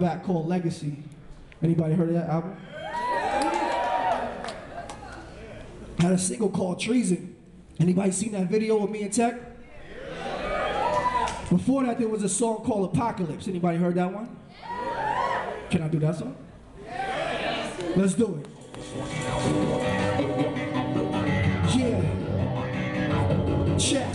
back called Legacy. Anybody heard of that album? I had a single called Treason. Anybody seen that video with me and Tech? Before that, there was a song called Apocalypse. Anybody heard that one? Can I do that song? Let's do it. Yeah. Check.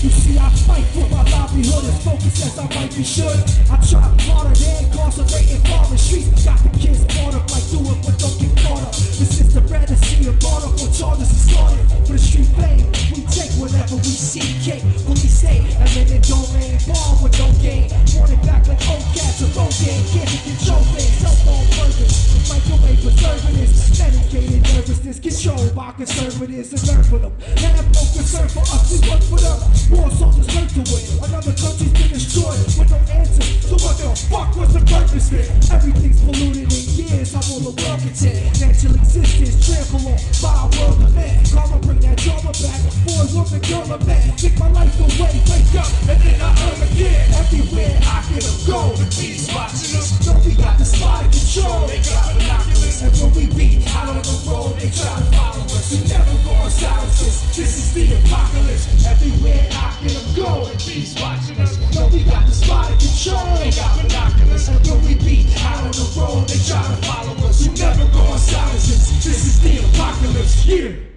You see, I fight for my livelihood as focused as I might be should. I try harder than incarcerated foreign streets. Got the kids caught up, like do it, but don't get caught up. This is the fantasy of article charges is started. For the street fame, we take whatever we see. Cake, when we stay, and then it don't rain. Ball with no game. Want it back like old cats or old game. Can't control things, help on purpose. Microwave preservatives, medicated nervousness, controlled by conservatives and learn for them. And I no concern for us, we work for them. War soldiers learn to win. Another country's been destroyed with no answer. So what the fuck was the purpose then? Everything's polluted in years. I'm all the world content. Natural existence trample on by a world of men. Karma bring that drama back. Boy, woman, girl, a man. Take my life away, wake up, and then I earn again. Everywhere I get a go. The beat's watching us. No, we got the spot in control. They got binoculars, and when we beat out on the road, they try to follow us. We never go on silences. This is the apocalypse. Everywhere I get them going, bees watching us. No, we got the spot in control. They got binoculars, and when we beat out on the road, they try to follow us. You never go on silences. This is the apocalypse, yeah.